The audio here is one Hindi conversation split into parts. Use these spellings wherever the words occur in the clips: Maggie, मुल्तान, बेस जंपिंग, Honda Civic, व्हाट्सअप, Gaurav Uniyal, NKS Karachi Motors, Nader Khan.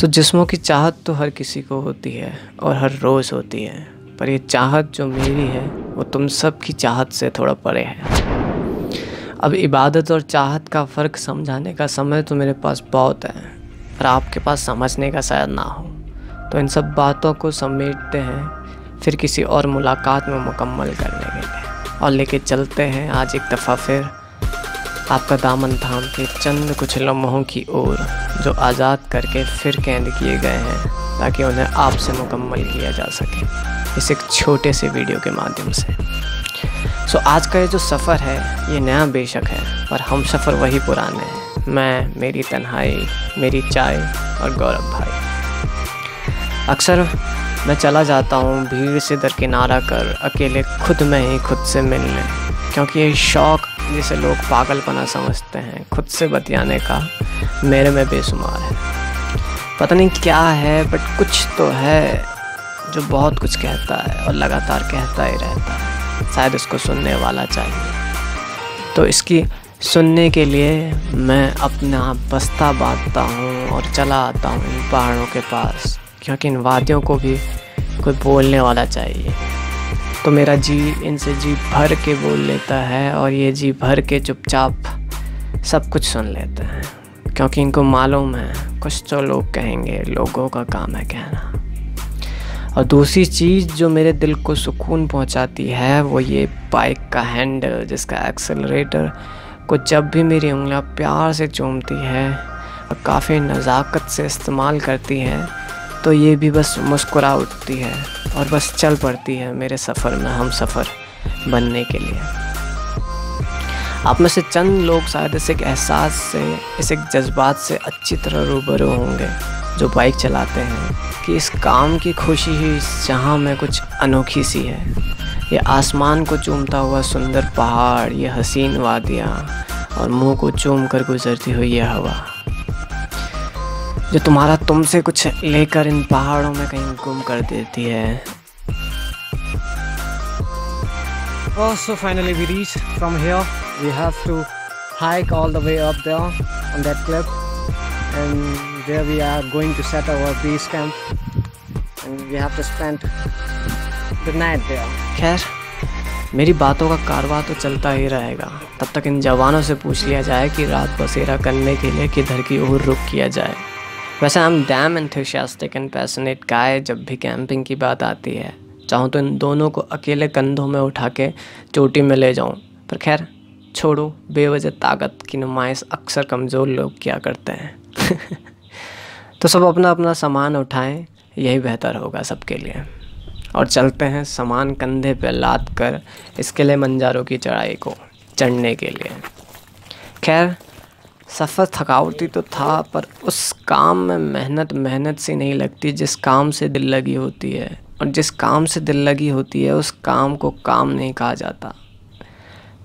सो जिस्मों की चाहत तो हर किसी को होती है और हर रोज़ होती है, पर ये चाहत जो मेरी है वो तुम सब की चाहत से थोड़ा परे है। अब इबादत और चाहत का फ़र्क समझाने का समय तो मेरे पास बहुत है, पर आपके पास समझने का शायद ना हो, तो इन सब बातों को समेटते हैं फिर किसी और मुलाकात में मुकम्मल करने के लिए, और लेके चलते हैं आज एक दफ़ा फिर आपका दामन थाम के चंद कुछ लम्हों की ओर जो आज़ाद करके फिर कैद किए गए हैं ताकि उन्हें आपसे मुकम्मल किया जा सके इस एक छोटे से वीडियो के माध्यम से। सो आज का ये जो सफ़र है ये नया बेशक है, पर हम सफ़र वही पुराने हैं। मैं, मेरी तन्हाई, मेरी चाय और गौरव भाई। अक्सर मैं चला जाता हूँ भीड़ से दरकिनारा कर अकेले खुद में ही खुद से मिलने, क्योंकि ये शौक़ जिसे लोग पागलपना समझते हैं खुद से बतियाने का मेरे में बेशुमार है। पता नहीं क्या है बट कुछ तो है जो बहुत कुछ कहता है और लगातार कहता ही रहता है, शायद इसको सुनने वाला चाहिए। तो इसकी सुनने के लिए मैं अपना बस्ता बांधता हूँ और चला आता हूँ इन पहाड़ों के पास, क्योंकि इन वादियों को भी कोई बोलने वाला चाहिए। तो मेरा जी इनसे जी भर के बोल लेता है और ये जी भर के चुपचाप सब कुछ सुन लेते हैं, क्योंकि इनको मालूम है कुछ तो लोग कहेंगे, लोगों का काम है कहना। और दूसरी चीज़ जो मेरे दिल को सुकून पहुंचाती है वो ये बाइक का हैंडल जिसका एक्सेलरेटर को जब भी मेरी उंगलियां प्यार से चूमती है और काफ़ी नज़ाकत से इस्तेमाल करती है तो ये भी बस मुस्कुरा उठती है और बस चल पड़ती है मेरे सफ़र में हम सफ़र बनने के लिए। आप में से चंद लोग शायद इस एक एहसास से, इस एक जज्बात से अच्छी तरह रूबरू होंगे जो बाइक चलाते हैं कि इस काम की खुशी ही इस जहाँ में कुछ अनोखी सी है। ये आसमान को चूमता हुआ सुंदर पहाड़, ये हसीन वादियाँ और मुंह को चूम कर गुजरती हुई ये हवा जो तुम्हारा तुमसे कुछ लेकर इन पहाड़ों में कहीं गुम कर देती है। So finally we reach from here. We have to hike all the way up there on that cliff, and there we are going to set our base camp and we have to spend the night there. खैर मेरी बातों का कारवां तो चलता ही रहेगा, तब तक इन जवानों से पूछ लिया जाए कि रात बसेरा करने के लिए किधर की ओर रुख किया जाए। वैसे I'm damn enthusiastic and passionate guy जब भी कैंपिंग की बात आती है। चाहूँ तो इन दोनों को अकेले कंधों में उठा के चोटी में ले जाऊँ, पर खैर छोड़ो, बेवजह ताकत की नुमाइश अक्सर कमज़ोर लोग किया करते हैं। तो सब अपना अपना सामान उठाएं, यही बेहतर होगा सबके लिए, और चलते हैं सामान कंधे पे लाद कर इसके लिए मंजारों की चढ़ाई को चढ़ने के लिए। खैर सफ़र थकावटी तो था, पर उस काम में मेहनत से नहीं लगती जिस काम से दिल लगी होती है, और जिस काम से दिल लगी होती है उस काम को काम नहीं कहा जाता।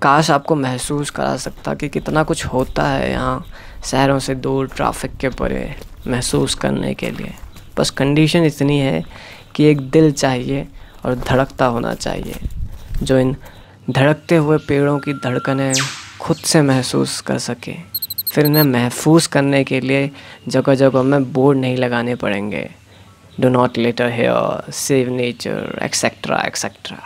काश आपको महसूस करा सकता कि कितना कुछ होता है यहाँ शहरों से दूर ट्रैफिक के परे महसूस करने के लिए। बस कंडीशन इतनी है कि एक दिल चाहिए और धड़कता होना चाहिए जो इन धड़कते हुए पेड़ों की धड़कनें खुद से महसूस कर सके। फिर इन्हें महफूज करने के लिए जगह जगह में बोर्ड नहीं लगाने पड़ेंगे, do not litter here, save nature, etcetera etcetera.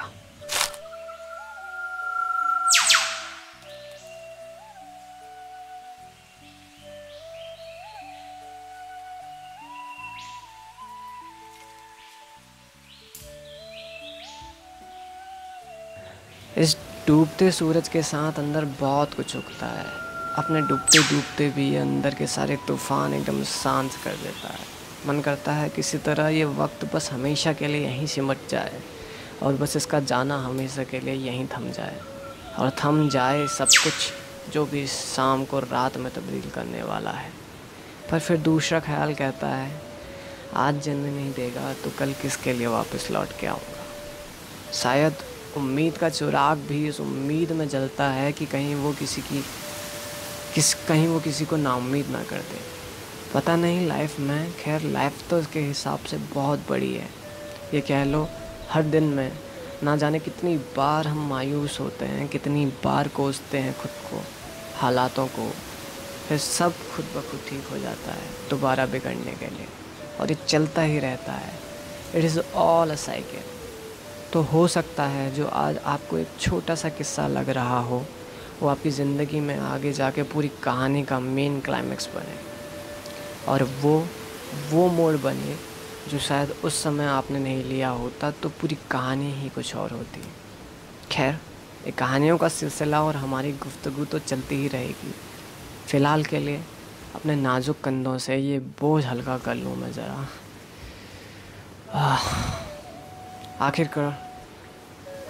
इस डूबते सूरज के साथ अंदर बहुत कुछ उगता है, अपने डूबते डूबते भी अंदर के सारे तूफ़ान एकदम शांत कर देता है। मन करता है किसी तरह ये वक्त बस हमेशा के लिए यहीं सिमट जाए और बस इसका जाना हमेशा के लिए यहीं थम जाए, और थम जाए सब कुछ जो भी शाम को रात में तब्दील करने वाला है। पर फिर दूसरा ख्याल कहता है आज जन्म नहीं देगा तो कल किसके लिए वापस लौट के आऊँगा। शायद उम्मीद का चिराग भी इस उम्मीद में जलता है कि कहीं वो किसी को नाउम्मीद ना कर दे। पता नहीं लाइफ में, खैर लाइफ तो उसके हिसाब से बहुत बड़ी है। ये कह लो हर दिन में ना जाने कितनी बार हम मायूस होते हैं, कितनी बार कोसते हैं खुद को, हालातों को, फिर सब खुद ब खुद ठीक हो जाता है दोबारा बिगड़ने के लिए। और ये चलता ही रहता है। It is all a cycle. तो हो सकता है जो आज आपको एक छोटा सा किस्सा लग रहा हो वो आपकी ज़िंदगी में आगे जाके पूरी कहानी का मेन क्लाइमेक्स बने और वो मोड़ बने जो शायद उस समय आपने नहीं लिया होता, तो पूरी कहानी ही कुछ और होती। खैर, ये कहानियों का सिलसिला और हमारी गुफ्तगू तो चलती ही रहेगी। फ़िलहाल के लिए अपने नाजुक कंधों से ये बोझ हल्का कर लूँ मैं ज़रा।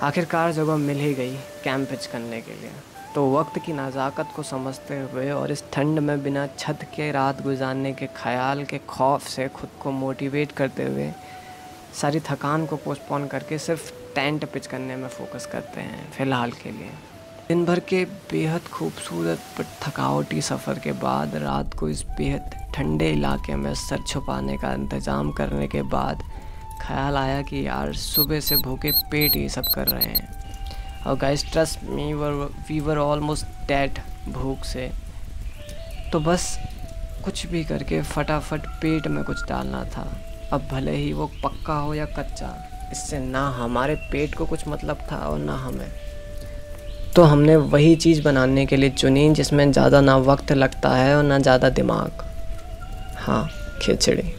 आखिरकार जगह मिल ही गई कैंप पिच करने के लिए। तो वक्त की नज़ाकत को समझते हुए और इस ठंड में बिना छत के रात गुजारने के ख्याल के खौफ से खुद को मोटिवेट करते हुए सारी थकान को पोस्टपोन करके सिर्फ टेंट पिच करने में फोकस करते हैं फ़िलहाल के लिए। दिन भर के बेहद खूबसूरत पर थकावटी सफ़र के बाद रात को इस बेहद ठंडे इलाके में सर छुपाने का इंतज़ाम करने के बाद ख्याल आया कि यार सुबह से भूखे पेट ये सब कर रहे हैं और guys trust me we were almost dead भूख से। तो बस कुछ भी करके फटाफट पेट में कुछ डालना था, अब भले ही वो पक्का हो या कच्चा, इससे ना हमारे पेट को कुछ मतलब था और ना हमें। तो हमने वही चीज़ बनाने के लिए चुनी जिसमें ज़्यादा ना वक्त लगता है और ना ज़्यादा दिमाग। हाँ, खिचड़ी।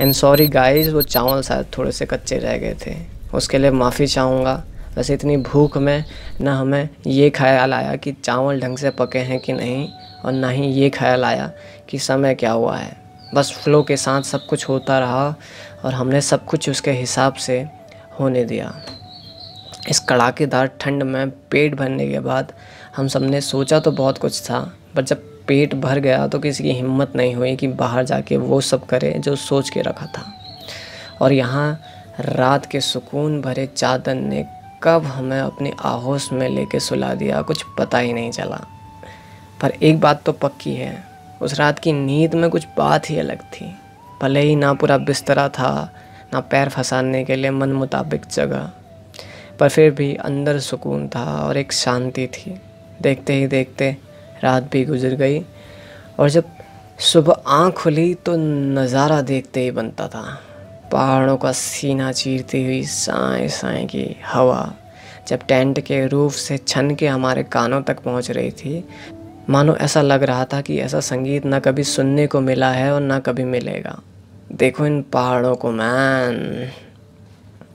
एंड सॉरी गाइस, वो चावल शायद थोड़े से कच्चे रह गए थे, उसके लिए माफ़ी चाहूँगा। वैसे इतनी भूख में ना हमें ये ख्याल आया कि चावल ढंग से पके हैं कि नहीं और ना ही ये ख्याल आया कि समय क्या हुआ है। बस फ्लो के साथ सब कुछ होता रहा और हमने सब कुछ उसके हिसाब से होने दिया। इस कड़ाकेदार ठंड में पेट भरने के बाद हम सब ने सोचा तो बहुत कुछ था, बट जब पेट भर गया तो किसी की हिम्मत नहीं हुई कि बाहर जाके वो सब करे जो सोच के रखा था। और यहाँ रात के सुकून भरे चादर ने कब हमें अपनी आहोश में लेके सुला दिया कुछ पता ही नहीं चला। पर एक बात तो पक्की है, उस रात की नींद में कुछ बात ही अलग थी। भले ही ना पूरा बिस्तरा था ना पैर फंसाने के लिए मन मुताबिक जगह, पर फिर भी अंदर सुकून था और एक शांति थी। देखते ही देखते रात भी गुजर गई और जब सुबह आँख खुली तो नज़ारा देखते ही बनता था। पहाड़ों का सीना चीरती हुई साए साए की हवा जब टेंट के रूफ से छन के हमारे कानों तक पहुंच रही थी, मानो ऐसा लग रहा था कि ऐसा संगीत ना कभी सुनने को मिला है और ना कभी मिलेगा। देखो इन पहाड़ों को मैन।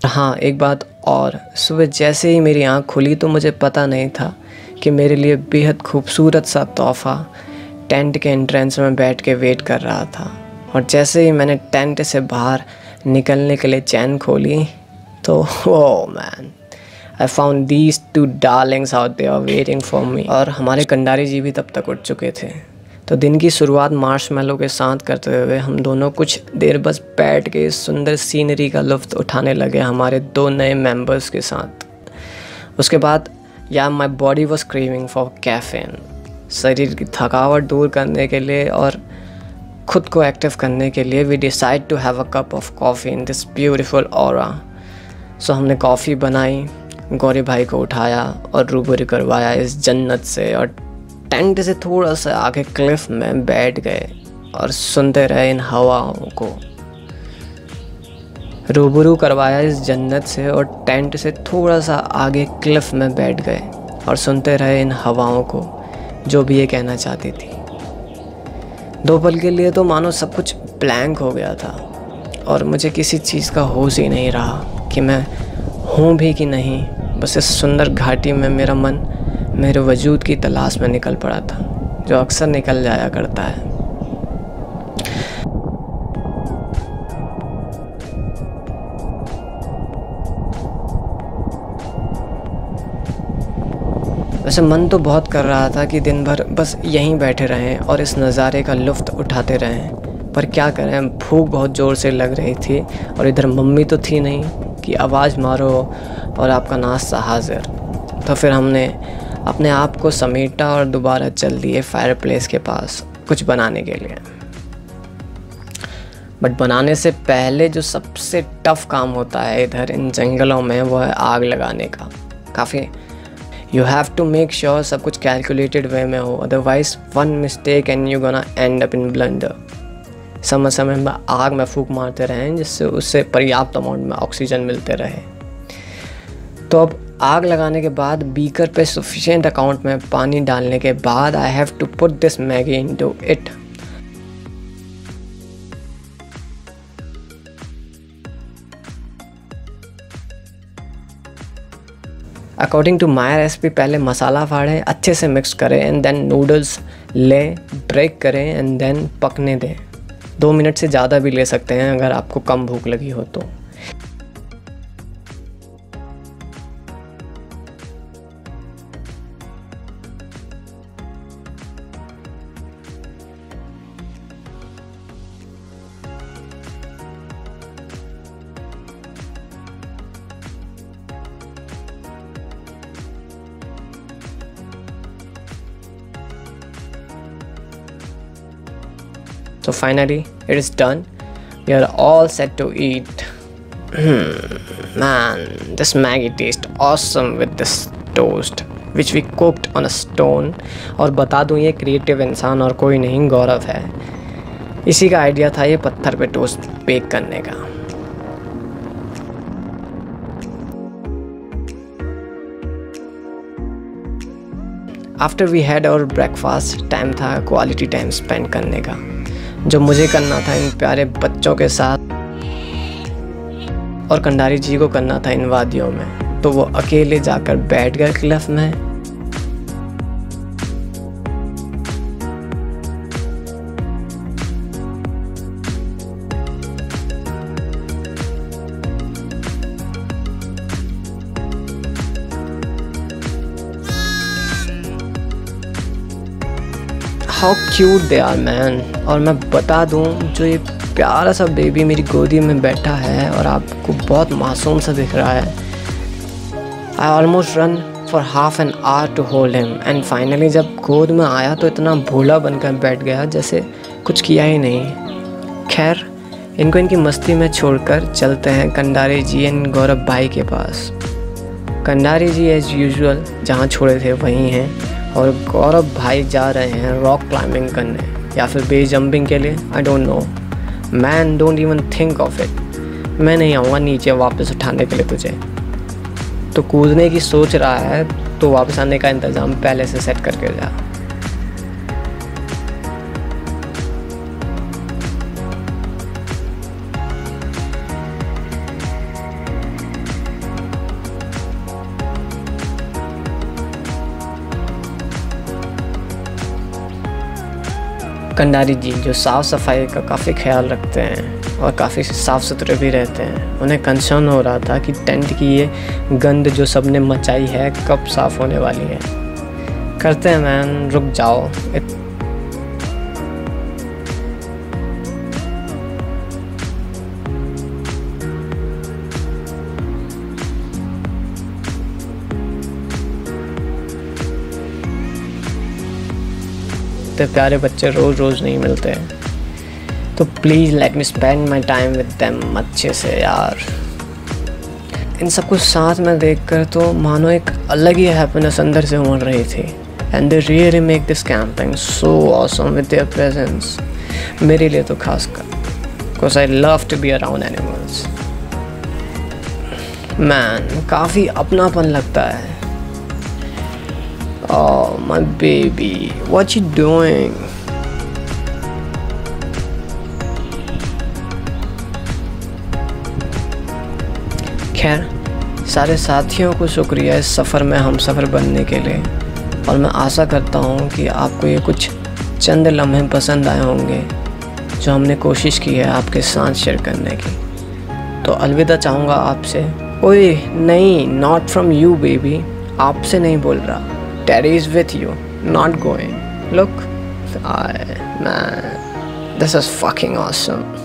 हाँ, एक बात और, सुबह जैसे ही मेरी आँख खुली तो मुझे पता नहीं था कि मेरे लिए बेहद खूबसूरत सा तोहफ़ा टेंट के एंट्रेंस में बैठ के वेट कर रहा था। और जैसे ही मैंने टेंट से बाहर निकलने के लिए चैन खोली तो oh man, I found these two darlings out there waiting for me. और हमारे कंडारी जी भी तब तक उठ चुके थे। तो दिन की शुरुआत मार्शमैलो के साथ करते हुए हम दोनों कुछ देर बस बैठ के सुंदर सीनरी का लुत्फ़ उठाने लगे हमारे दो नए मेंबर्स के साथ। उसके बाद या my body was craving for caffeine. शरीर की थकावट दूर करने के लिए और खुद को एक्टिव करने के लिए we decide to have a cup of coffee in this beautiful aura. So हमने कॉफ़ी बनाई, गौरी भाई को उठाया और रूबरू करवाया इस जन्नत से और टेंट से थोड़ा सा आगे क्लिफ में बैठ गए और सुनते रहे इन हवाओं को। रूबरू करवाया इस जन्नत से और टेंट से थोड़ा सा आगे क्लिफ में बैठ गए और सुनते रहे इन हवाओं को, जो भी ये कहना चाहती थी। दो पल के लिए तो मानो सब कुछ ब्लैंक हो गया था और मुझे किसी चीज़ का होश ही नहीं रहा कि मैं हूँ भी कि नहीं। बस इस सुंदर घाटी में मेरा मन मेरे वजूद की तलाश में निकल पड़ा था, जो अक्सर निकल जाया करता है। वैसे मन तो बहुत कर रहा था कि दिन भर बस यहीं बैठे रहें और इस नज़ारे का लुत्फ़ उठाते रहें, पर क्या करें, भूख बहुत ज़ोर से लग रही थी और इधर मम्मी तो थी नहीं कि आवाज़ मारो और आपका नाश्ता हाजिर। तो फिर हमने अपने आप को समेटा और दोबारा चल दिए फायरप्लेस के पास कुछ बनाने के लिए। बट बनाने से पहले जो सबसे टफ़ काम होता है इधर इन जंगलों में, वह है आग लगाने का। काफ़ी है। You have to make sure सब कुछ कैलकुलेटेड वे में हो, otherwise one mistake and you gonna end up in blunder. समय समय में आग में फूंक मारते रहें जिससे उससे पर्याप्त अमाउंट में ऑक्सीजन मिलते रहे। तो अब आग लगाने के बाद बीकर पे सफिशिएंट अकाउंट में पानी डालने के बाद I have to put this Maggi into it. According to my recipe पहले मसाला फाड़ें, अच्छे से मिक्स करें एंड देन नूडल्स लें, ब्रेक करें एंड देन पकने दें। 2 मिनट से ज़्यादा भी ले सकते हैं अगर आपको कम भूख लगी हो तो। So finally, it is done. We are all set to eat. Man, this Maggie tastes awesome with this toast, which we cooked on a stone. और बता दूँ ये क्रिएटिव इंसान और कोई नहीं गौरव है। इसी का आइडिया था ये पत्थर पे टोस्ट बेक करने का। After we had our breakfast, time था quality time spend करने का, जो मुझे करना था इन प्यारे बच्चों के साथ और कंडारी जी को करना था इन वादियों में। तो वो अकेले जाकर बैठ गए क्लिफ में। How cute they are man। और मैं बता दूं जो ये प्यारा सा बेबी मेरी गोदी में बैठा है और आपको बहुत मासूम सा दिख रहा है। I almost run for half an hour to hold him and finally जब गोद में आया तो इतना भोला बनकर बैठ गया जैसे कुछ किया ही नहीं। खैर इनको इनकी मस्ती में छोड़कर चलते हैं कंडारी जी एंड गौरव भाई के पास। कंडारी जी एज यूजुअल जहाँ छोड़े थे वहीं हैं और गौरव भाई जा रहे हैं रॉक क्लाइंबिंग करने या फिर बेस जंपिंग के लिए। I don't know man, don't even think of it. मैं नहीं आऊँगा नीचे वापस उठाने के लिए तुझे। तो कूदने की सोच रहा है तो वापस आने का इंतज़ाम पहले से सेट करके जा। कंडारी जी जो साफ़ सफाई का काफ़ी ख्याल रखते हैं और काफ़ी साफ़ सुथरे भी रहते हैं, उन्हें कंसर्न हो रहा था कि टेंट की ये गंद जो सबने मचाई है कब साफ़ होने वाली है। करते हैं मैन, रुक जाओ। इतने प्यारे बच्चे रोज़ रोज़ नहीं मिलते हैं। तो please let me spend my time with them अच्छे से यार। इन सबको साथ में देखकर तो मानो एक अलग ही हैप्पीनेस अंदर से उमड़ रही थी and they really make this camping so awesome with their presence. मेरे लिए तो खासकर because I love to be around animals. Man काफ़ी अपनापन लगता है। Oh my baby, what you doing? खैर सारे साथियों को शुक्रिया इस सफ़र में हम सफ़र बनने के लिए और मैं आशा करता हूँ कि आपको ये कुछ चंद लम्हे पसंद आए होंगे जो हमने कोशिश की है आपके साथ शेयर करने की। तो अलविदा चाहूँगा आपसे। ओए नहीं, नॉट फ्रॉम यू बेबी, आपसे नहीं बोल रहा। Daddy is with you, not going. Look, man, this is fucking awesome.